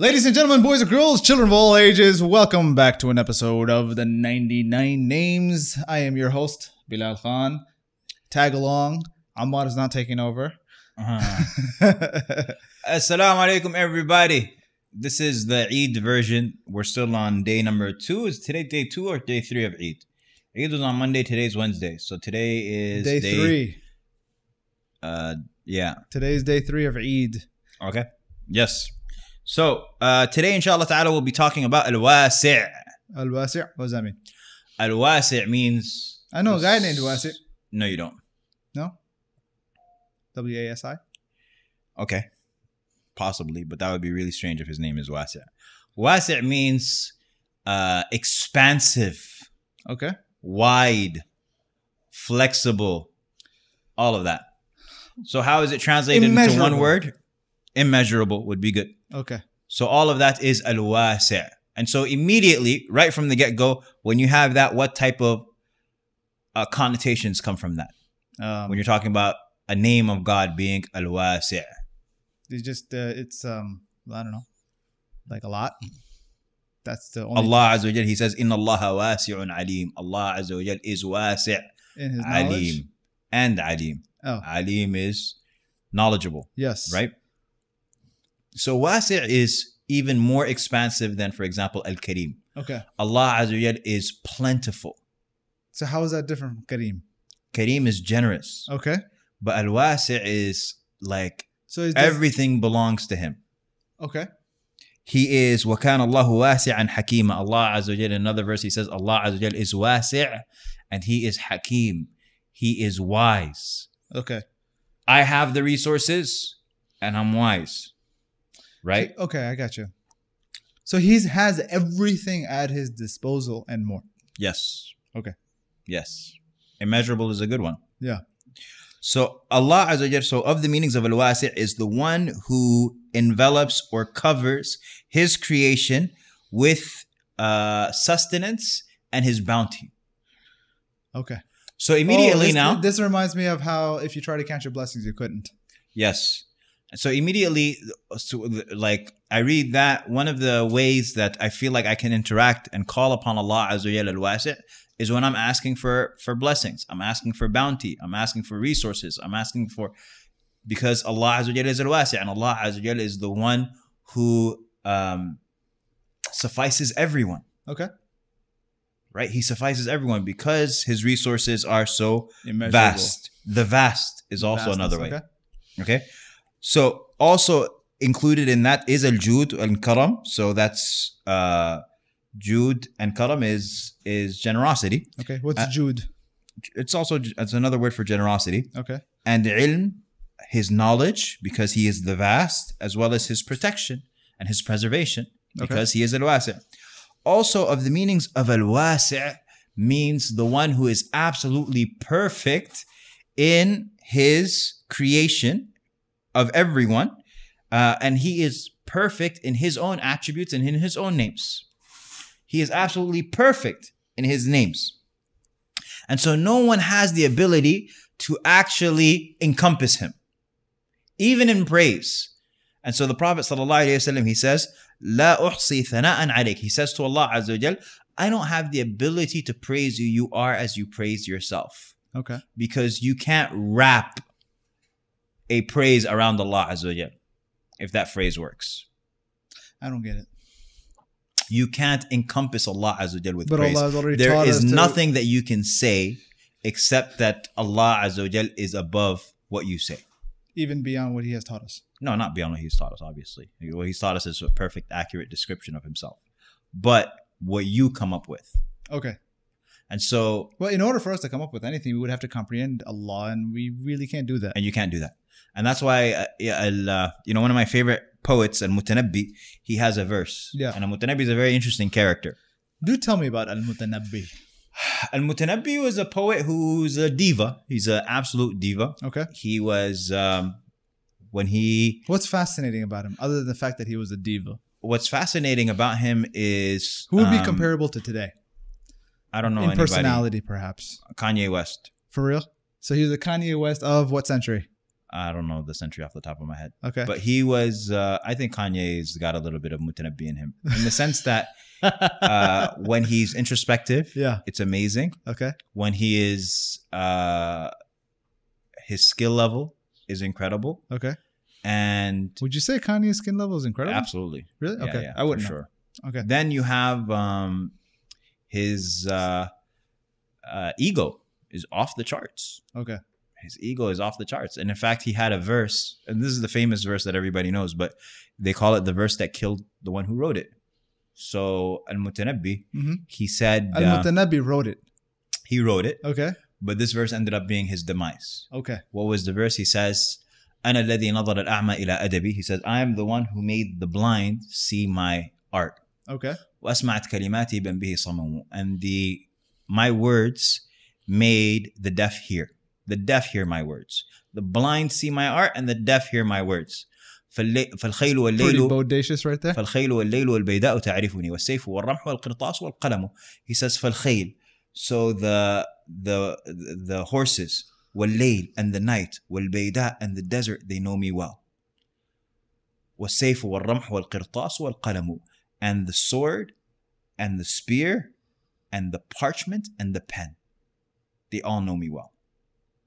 Ladies and gentlemen, boys and girls, children of all ages, welcome back to an episode of The 99 Names. I am your host, Bilal Khan. Tag along. Ammar is not taking over. Assalamu alaikum, everybody. This is the Eid version. We're still on day number 2. Is today day 2 or day 3 of Eid? Eid was on Monday. Today's Wednesday. So today is day 3. Yeah. Today's day 3 of Eid. Okay. Yes. So, today, inshallah ta'ala, we'll be talking about Al-Wasi'. Al-Wasi'? What does that mean? Al-Wasi' means... I know a guy named Wasi'. No, you don't. No? W-A-S-I? Okay. Possibly, but that would be really strange if his name is Wasi'. Wasi' means expansive. Okay. Wide. Flexible. All of that. So, how is it translated into one word? Immeasurable would be good. Okay. So all of that is al-wasi'. And so immediately, right from the get-go, when you have that, what type of connotations come from that? When you're talking about a name of God being al-wasi'. It's just, I don't know, like a lot. That's the only Allah Azza wa Jal, he says, Inna Allaha wasi'un alim. Allah Azza wa Jal is wasi'. In his knowledge? Alim. And alim. Oh. Alim is knowledgeable. Yes. Right? So wasi' is even more expansive than, for example, Al-Kareem. Okay. Allah Azza wa Jal is plentiful. So how is that different from Kareem? Kareem is generous. Okay. But Al-Wasi' is like everything belongs to him. Okay. He is وَكَانَ اللَّهُ وَاسِعًا حَكِيمًا. Allah Azza wa Jal, in another verse, he says Allah Azza wa Jal is wasi' and he is hakeem. He is wise. Okay. I have the resources and I'm wise. Right? Okay, I got you. So he has everything at his disposal and more. Yes. Okay. Yes. Immeasurable is a good one. Yeah. So Allah Azza wa Jal, so of the meanings of Al-Wasi' is the one who envelops or covers his creation with sustenance and his bounty. Okay. So immediately this reminds me of how if you try to count your blessings, you couldn't. Yes. So immediately, like I read that, one of the ways that I feel like I can interact and call upon Allah Azza wa Jal Al-Wasi' is when I'm asking for blessings. I'm asking for bounty. I'm asking for resources. I'm asking for, because Allah Azza wa Jal is Al-Wasi' and Allah Azza wa Jal is the one who suffices everyone. Okay. Right? He suffices everyone because his resources are so vast. The vast is also another way. Okay. Okay? So also included in that is al-Jud and Karam. So that's Jud and Karam is generosity. Okay, what's Jud? It's another word for generosity. Okay. And ilm, his knowledge, because he is the vast, as well as his protection and his preservation, because he is al-Wasi'. Also of the meanings of al-Wasi' means the one who is absolutely perfect in his creation of everyone, and he is perfect in his own attributes and in his own names. He is absolutely perfect in his names. And so no one has the ability to actually encompass him, even in praise. And so the Prophet ﷺ, he says, "La uhsi thana'an alayk." He says to Allah Azza wa Jal, I don't have the ability to praise you. You are as you praise yourself. Okay. Because you can't wrap a praise around Allah Azza wa Jal, if that phrase works. I don't get it. You can't encompass Allah Azza wa Jal with praise. Allah has already taught us nothing that you can say except that Allah Azza wa Jal is above what you say. Even beyond what he has taught us. No, not beyond what he's taught us, obviously. What he's taught us is a perfect, accurate description of himself. But what you come up with. Okay. And so... Well, in order for us to come up with anything, we would have to comprehend Allah, and we really can't do that. And you can't do that. And that's why, you know, one of my favorite poets, Al Mutanabbi, he has a verse. Yeah. And Al Mutanabbi is a very interesting character. Do tell me about Al Mutanabbi. Al Mutanabbi was a poet who's a diva. He's an absolute diva. Okay. He was, What's fascinating about him, other than the fact that he was a diva? What's fascinating about him is... Who would be comparable to today? I don't know anybody. In personality, perhaps. Kanye West. For real? So he was the Kanye West of what century? I don't know the century off the top of my head. Okay. But he was, I think Kanye's got a little bit of Mutanabbi in him, in the sense that when he's introspective, it's amazing. Okay. When he is, his skill level is incredible. Okay. And would you say Kanye's skill level is incredible? Absolutely. Really? Yeah, okay. Yeah, I wouldn't. Sure. Okay. Then you have his ego is off the charts. Okay. His ego is off the charts. And in fact, he had a verse, and this is the famous verse that everybody knows, but they call it the verse that killed the one who wrote it. So Al Mutanabbi, he said... Al Mutanabbi wrote it. He wrote it. Okay. But this verse ended up being his demise. Okay. What was the verse? He says, "Ana alladhi nadhara al-a'ma ila adabi." He says, "I am the one who made the blind see my art." Okay. "وَأَسْمَعَتْ كَلِمَاتِي بَنْ بِهِ صَمَمُ." And my words made the deaf hear. The deaf hear my words. The blind see my art, and the deaf hear my words. Pretty bodacious right there. He says, "Falkhayl." So the horses, وَاللَّيْل, and the night, وَالْبَيْدَاء, and the desert, they know me well. وَالسَّيْفُ وَالرَّمْحُ وَالْقِرْطَاسُ وَالْقَلَمُ. And the sword, and the spear, and the parchment, and the pen, they all know me well.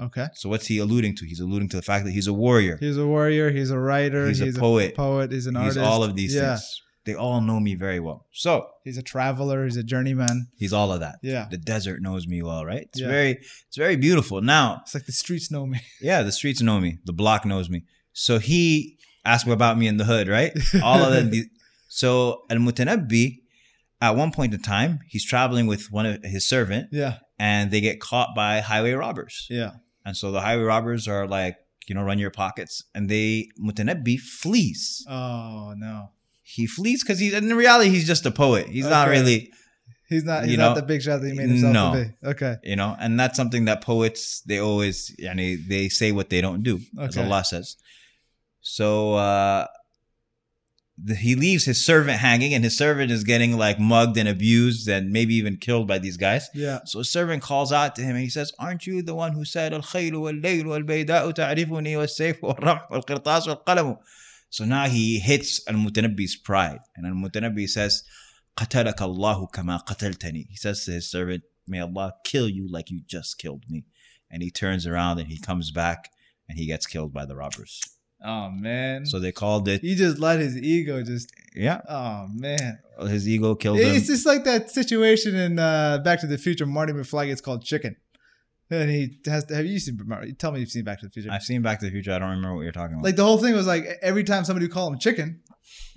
Okay. So what's he alluding to? He's alluding to the fact that he's a warrior. He's a warrior. He's a writer. He's a poet. He's an artist. He's all of these things. They all know me very well. So he's a traveler. He's a journeyman. He's all of that. Yeah. The desert knows me well, right? It's very beautiful. Now it's like the streets know me. Yeah, the streets know me. The block knows me. So he asked about me in the hood, right? All of them. So Al Mutanabbi, at one point in time, he's traveling with one of his servant. Yeah. And they get caught by highway robbers. Yeah. And so the highway robbers are like, you know, run your pockets. And Mutanabbi flees. Oh, no. He flees because in reality, he's just a poet. He's not really. He's not the big shot that he made himself to be. Okay. You know, and that's something that poets, they always, they say what they don't do, as Allah says. So he leaves his servant hanging, and his servant is getting like mugged and abused and maybe even killed by these guys. Yeah. So his servant calls out to him and he says, "Aren't you the one who said, al-khaylu wal-laylu wal-bayda'u ta'rifuni wal-sayfu wal-ramh wal-qirtas wal-qalamu?" So now he hits Al-Mutanabbi's pride. And Al-Mutanabbi says, "Qatalaka Allahu kama qataltani." He says to his servant, "May Allah kill you like you just killed me." And he turns around and he comes back and he gets killed by the robbers. Oh, man. So they called it. He just let his ego just. Yeah. Oh, man. His ego killed him. It's just like that situation in Back to the Future. Marty McFly gets called chicken. And he has to, have you seen, tell me you've seen Back to the Future. I've seen Back to the Future. I don't remember what you're talking about. Like the whole thing was like every time somebody would call him chicken,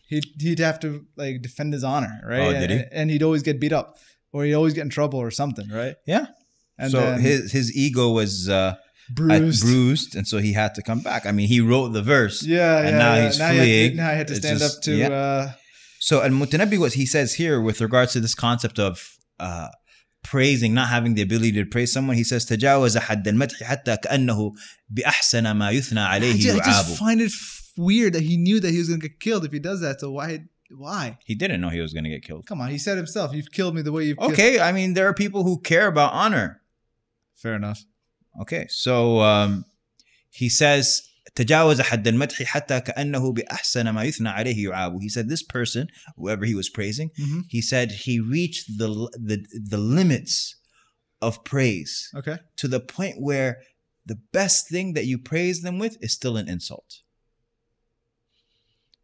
he'd have to like defend his honor, right? Oh, did he? And he'd always get beat up or he'd always get in trouble or something, right? Yeah. And so then, his ego was bruised. And so he had to come back. I mean, he wrote the verse. Yeah. And now he's fleeing. Now he had to stand up to. Yeah. So Al-Mutanabbi, what he says here with regards to this concept of praising, not having the ability to praise someone, he says, "Tajawaz hadd al-madh hatta ka'annahu bi ahsana ma yuthna alayhi yu'abu." I just find it weird that he knew that he was going to get killed if he does that. So why? He didn't know he was going to get killed. Come on, he said himself, "You've killed me the way you've killed." Okay, I mean, there are people who care about honor. Fair enough. Okay, so he says, "Tajawaz hadd al-madh hatta ka'annahu bi ahsana ma yuthna alayhi yu'abu." He said this person, whoever he was praising, he said he reached the limits of praise. Okay. To the point where the best thing that you praise them with is still an insult.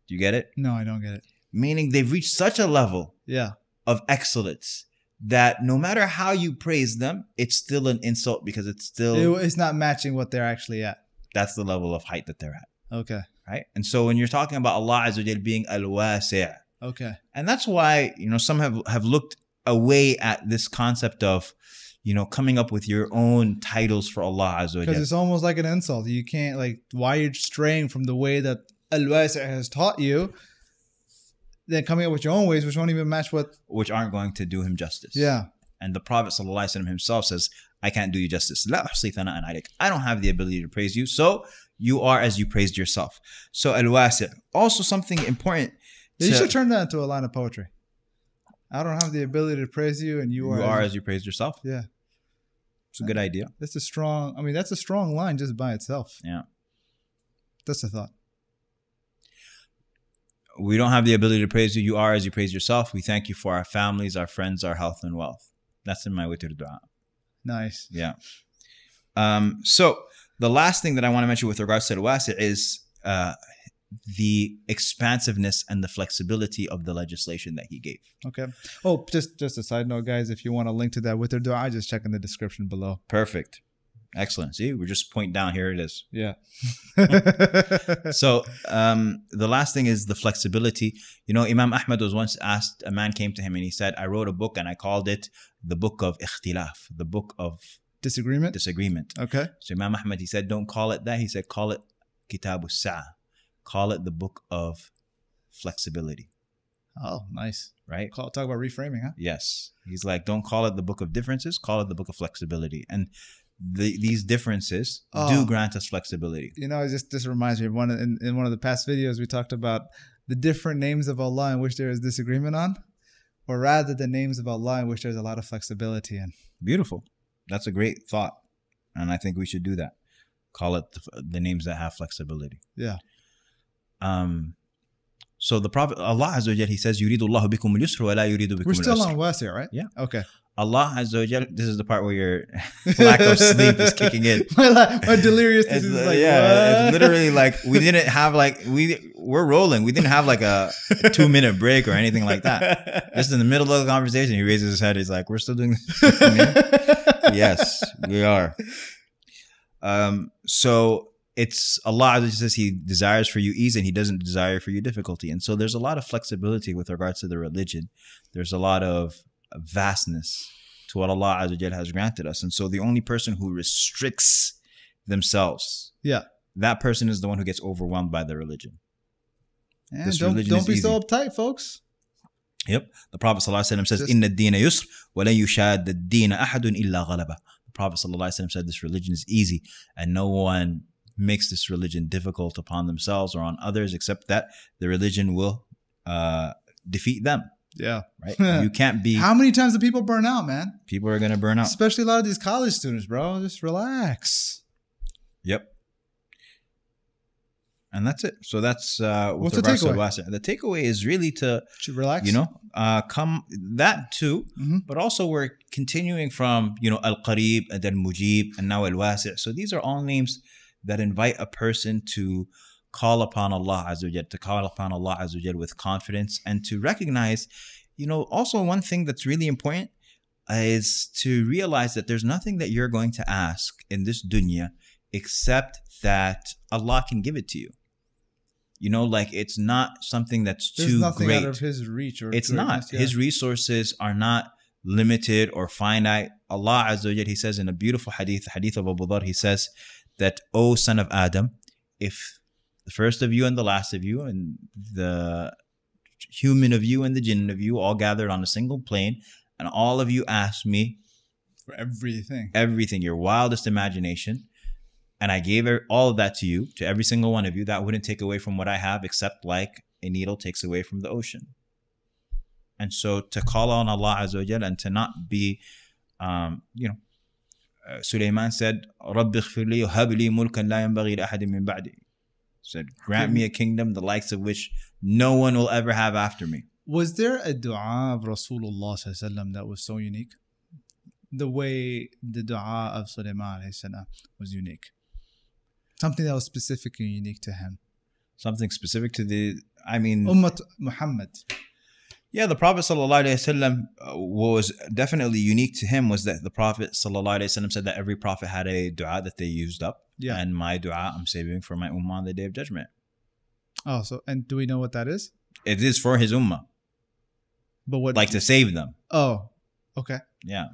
Do you get it? No, I don't get it. Meaning they've reached such a level of excellence that no matter how you praise them, it's still an insult because it's still... It's not matching what they're actually at. That's the level of height that they're at. Okay. Right? And so when you're talking about Allah Azza wa Jal being AlWasie. Okay. And that's why, you know, some have looked away at this concept of, you know, coming up with your own titles for Allah Azza wa Jal. Because it's almost like an insult. You can't, like, why you're straying from the way that AlWasie has taught you, then coming up with your own ways, which won't even match what... Which aren't going to do him justice. Yeah. And the Prophet ﷺ himself says, "I can't do you justice. I don't have the ability to praise you." So you are as you praised yourself. So AlWasie. Also something important. You should turn that into a line of poetry. "I don't have the ability to praise you, and you are as you praised yourself." Yeah. It's a good idea. That's a strong line just by itself. Yeah. That's the thought. We don't have the ability to praise you. You are as you praise yourself. We thank you for our families, our friends, our health and wealth. That's in my Witr Duaa. Nice. Yeah. So the last thing that I want to mention with regards to AlWasie is the expansiveness and the flexibility of the legislation that he gave. Okay. Oh, just a side note, guys. If you want a link to that Witr Duaa, just check in the description below. Perfect. Excellent. See, we're just pointing down. Here it is. Yeah. So the last thing is the flexibility. You know, Imam Ahmad was once asked, a man came to him and he said, I wrote a book and I called it the book of ikhtilaf, the book of disagreement. Disagreement. Okay. So Imam Ahmad, he said, don't call it that. He said, call it Kitab as-Sa'a. Call it the book of flexibility. Oh, nice. Right? Talk about reframing, huh? Yes. He's like, don't call it the book of differences. Call it the book of flexibility. And these differences do grant us flexibility. You know, this reminds me of one in one of the past videos we talked about the different names of Allah in which there is disagreement on, or rather the names of Allah in which there's a lot of flexibility in. Beautiful. That's a great thought, and I think we should do that. Call it the names that have flexibility. Yeah. So the Prophet Allah Azza wa Jal, he says, "Yuridu Allahu bikum al-yusra wa la yuridu bikum al-usra." We're still on Wasi, right? Yeah. Okay. Allah Azza wa Jal, this is the part where your lack of sleep is kicking in. My deliriousness is like, yeah, what? It's literally like we didn't have like, we're rolling. We didn't have like a 2-minute break or anything like that. Just in the middle of the conversation, he raises his head. He's like, we're still doing this. Yes, we are. So it's Allah Azza wa Jal says he desires for you ease and he doesn't desire for you difficulty. And so there's a lot of flexibility with regards to the religion. There's a lot of vastness to what Allah Azza wa Jal has granted us, and so the only person who restricts themselves, yeah, that person is the one who gets overwhelmed by the religion. And don't be easy. So uptight, folks. Yep, the Prophet ﷺ says, "Inna ad-deena yusr, wa la yushad ad-deena ahadun illa ghalaba." The Prophet ﷺ said, "This religion is easy, and no one makes this religion difficult upon themselves or on others, except that the religion will defeat them." Yeah. Right? You can't be... How many times do people burn out, man? People are going to burn out. Especially a lot of these college students, bro. Just relax. Yep. And that's it. So that's... what's the takeaway? The takeaway is really to... Should relax. You know, come... That too. Mm-hmm. But also we're continuing from, you know, Al-Qareeb and Al-Mujib and now Al-Wasi'. So these are all names that invite a person to... call upon Allah Azza wa Jal, to call upon Allah Azza wa Jal with confidence, and to recognize, you know, also one thing that's really important is to realize that there's nothing that you're going to ask in this dunya except that Allah can give it to you. You know, like it's not something that's too great. There's nothing out of His reach. Or it's not. Yeah. His resources are not limited or finite. Allah Azza wa Jal, He says in a beautiful hadith, the hadith of Abu Dhar, He says that, O son of Adam, if the first of you and the last of you and the human of you and the jinn of you all gathered on a single plane and all of you asked me for everything, your wildest imagination, and I gave all of that to you, to every single one of you, that wouldn't take away from what I have except like a needle takes away from the ocean. And so to call on Allah Azza wa Jal and to not be, you know, Sulaiman said, Rabbi ighfirli wa habli mulkan la yanbaghi li ahadin min ba'di. Said, grant me a kingdom the likes of which no one will ever have after me. Was there a dua of Rasulullah that was so unique? The way the dua of Sulaiman was unique. Something that was specific and unique to him. Something specific to the, I mean... Ummat Muhammad. Yeah, the Prophet ﷺ, was definitely unique to him was that the Prophet ﷺ said that every prophet had a dua that they used up. Yeah. And my dua, I'm saving for my ummah on the Day of Judgment. Oh, so, and do we know what that is? It is for his ummah. But what? Like to save them. Oh, okay. Yeah.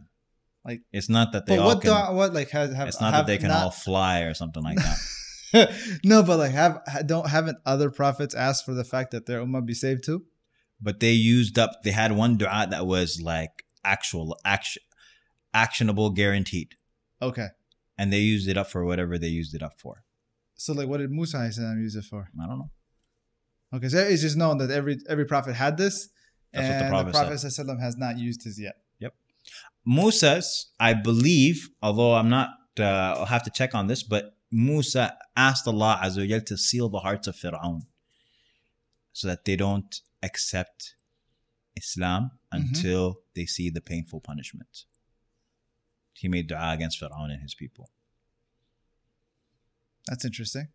Like, it's not that they all can. But what, like, have, it's not that they can all fly or something like that. No, but like, haven't other prophets asked for the fact that their ummah be saved too? But they used up, they had one dua that was like actionable, guaranteed. Okay. And they used it up for whatever they used it up for. So like what did Musa use it for? I don't know. Okay, so it's just known that every prophet had this. That's and what the Prophet ﷺ has not used his yet. Yep. Musa's, I believe, although I'm not, I'll have to check on this, but Musa asked Allah Azza wa Jal to seal the hearts of Fir'aun so that they don't accept Islam until they see the painful punishment. He made dua against Fir'aun and his people. That's interesting.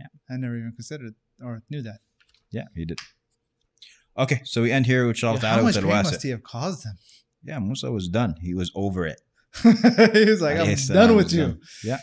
Yeah. I never even considered or knew that. Yeah, he did. Okay, so we end here with inshallah ta'ala with AlWasie. How much pain must he have caused them? Yeah, Musa was done. He was over it. He was like, I'm done with you. Yeah.